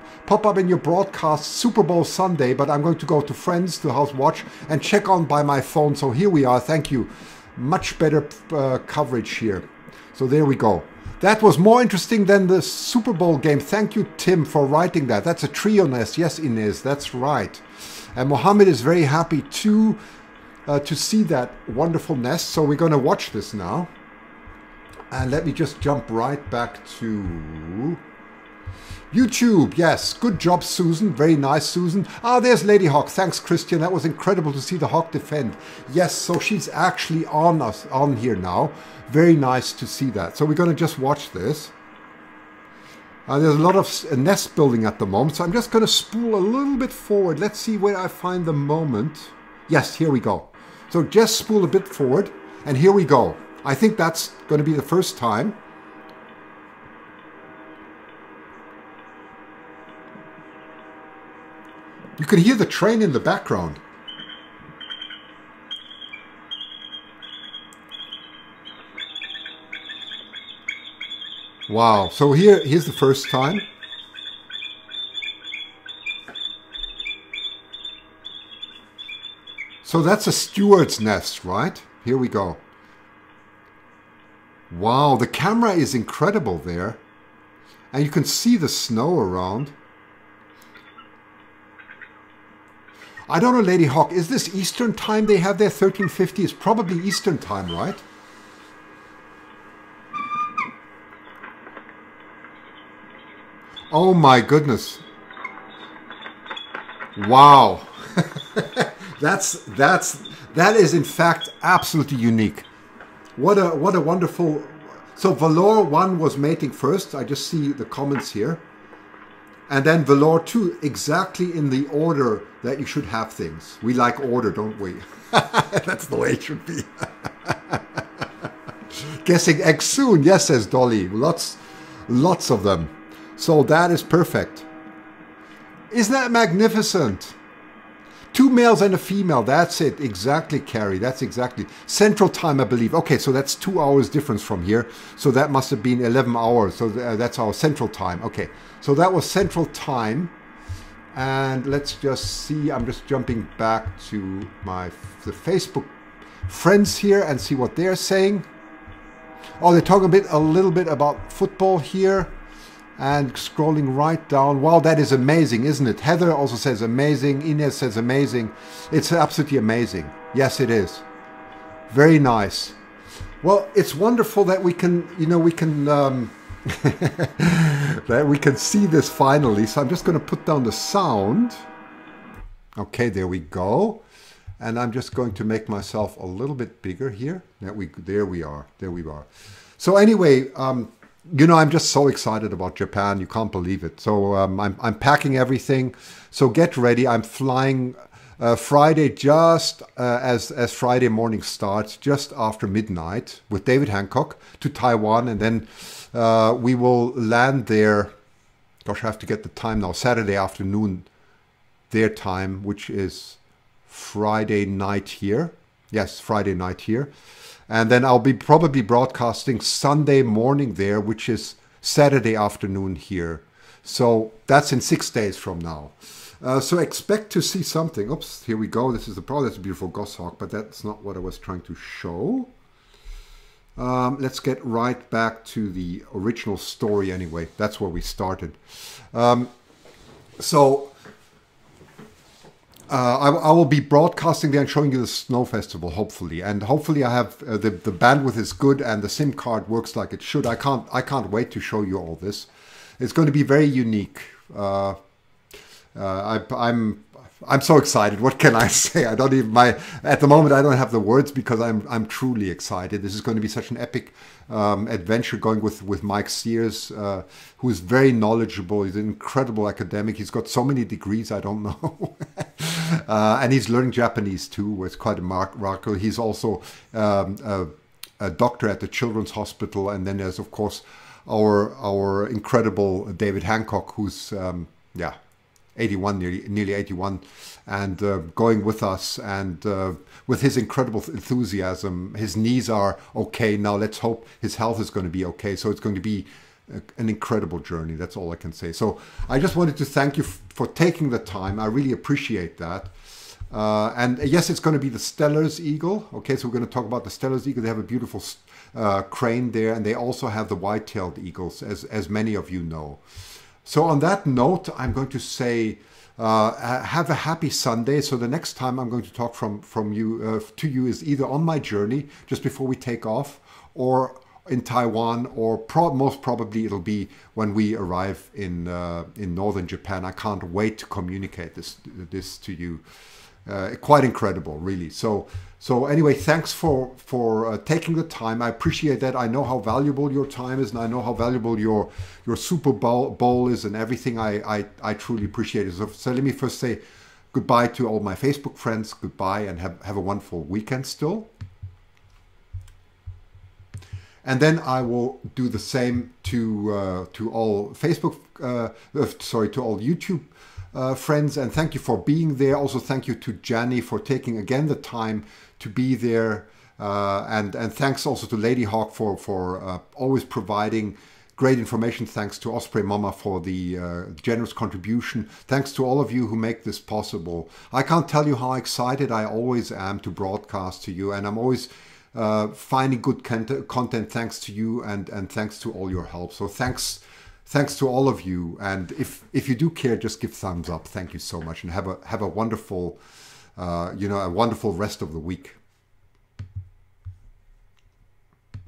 up in your broadcast Super Bowl Sunday, but I'm going to go to friends to house watch and check on by my phone. So here we are. Thank you. Much better coverage here. So there we go. That was more interesting than the Super Bowl game. Thank you, Tim, for writing that. That's a trio nest. Yes, Inez, that's right. And Mohammed is very happy to see that wonderful nest. So we're going to watch this now. And let me just jump right back to YouTube. Yes, good job, Susan. Very nice, Susan. Ah, there's Lady Hawk. Thanks, Christian. That was incredible to see the hawk defend. Yes, so she's actually on here now. Very nice to see that. So we're going to just watch this. There's a lot of nest building at the moment, so I'm just going to spool a little bit forward. Let's see where I find the moment. Yes, here we go. So just spool a bit forward, and here we go. I think that's going to be the first time. You can hear the train in the background. Wow, so here's the first time. So that's a steward's nest, right? Here we go. Wow, the camera is incredible there. And you can see the snow around. I don't know, Lady Hawk, is this Eastern time they have there? 1350 is probably Eastern time, right? Oh my goodness. Wow. that is in fact absolutely unique. What a wonderful. So Valor 1 was mating first. I just see the comments here. And then Valor 2, exactly in the order that you should have things. We like order, don't we? That's the way it should be. Guessing eggs soon, yes, says Dolly. Lots of them. So that is perfect. Isn't that magnificent? 2 males and a female, that's it. Exactly, Carrie, that's exactly. Central time, I believe. Okay, so that's 2 hours difference from here. So that must have been 11 hours. So that's our central time. Okay, so that was central time. And let's just see. I'm just jumping back to the Facebook friends here and see what they're saying. Oh, they're talking a little bit about football here. And scrolling right down. Wow, that is amazing, isn't it? Heather also says amazing. Inez says amazing. It's absolutely amazing. Yes, it is. Very nice. Well, it's wonderful that we can, you know, that we can see this finally. So I'm just going to put down the sound. Okay, there we go. And I'm just going to make myself a little bit bigger here. There we are. So anyway, you know, I'm just so excited about Japan. You can't believe it. So I'm packing everything. So get ready. I'm flying Friday just as Friday morning starts, just after midnight with David Hancock to Taiwan. And then we will land there. Gosh, I have to get the time now. Saturday afternoon, their time, which is Friday night here. Yes, Friday night here. And then I'll be probably broadcasting Sunday morning there, which is Saturday afternoon here. So that's in 6 days from now. So expect to see something. Oops, here we go. This is the problem. That's a beautiful goshawk, but that's not what I was trying to show. Let's get right back to the original story anyway. That's where we started. I will be broadcasting there and showing you the Snow Festival, hopefully. And hopefully I have the bandwidth is good and the SIM card works like it should. I can't wait to show you all this. It's going to be very unique. I'm so excited. What can I say? I don't even at the moment I don't have the words because I'm truly excited. This is going to be such an epic adventure going with Mike Sears, who is very knowledgeable. He's an incredible academic. He's got so many degrees, I don't know. And he's learning Japanese too, where it's quite a miracle. He's also a doctor at the Children's Hospital. And then there's, of course, our incredible David Hancock, who's, 81, nearly 81, and going with us, and with his incredible enthusiasm. His knees are okay now. Let's hope his health is going to be okay. So it's going to be an incredible journey. That's all I can say. So I just wanted to thank you for taking the time. I really appreciate that. And yes, it's going to be the Steller's Eagle. Okay, so we're going to talk about the Steller's Eagle. They have a beautiful crane there, and they also have the white-tailed eagles, as many of you know. So on that note, I'm going to say, have a happy Sunday. So the next time I'm going to talk to you is either on my journey just before we take off, or in Taiwan, or most probably it'll be when we arrive in northern Japan. I can't wait to communicate this to you. Quite incredible, really. So anyway, thanks for taking the time. I appreciate that. I know how valuable your time is, and I know how valuable your Super Bowl is and everything. I truly appreciate it. So let me first say goodbye to all my Facebook friends. Goodbye, and have a wonderful weekend still. And then I will do the same to all YouTube friends, and thank you for being there. Also, thank you to Janny for taking again the time to be there, and thanks also to Lady Hawk for always providing great information. Thanks to Osprey Mama for the generous contribution. Thanks to all of you who make this possible. I can't tell you how excited I always am to broadcast to you, and I'm always finding good content thanks to you, and thanks to all your help. So thanks to all of you, and if you do care, just give thumbs up. Thank you so much, and have a wonderful rest of the week.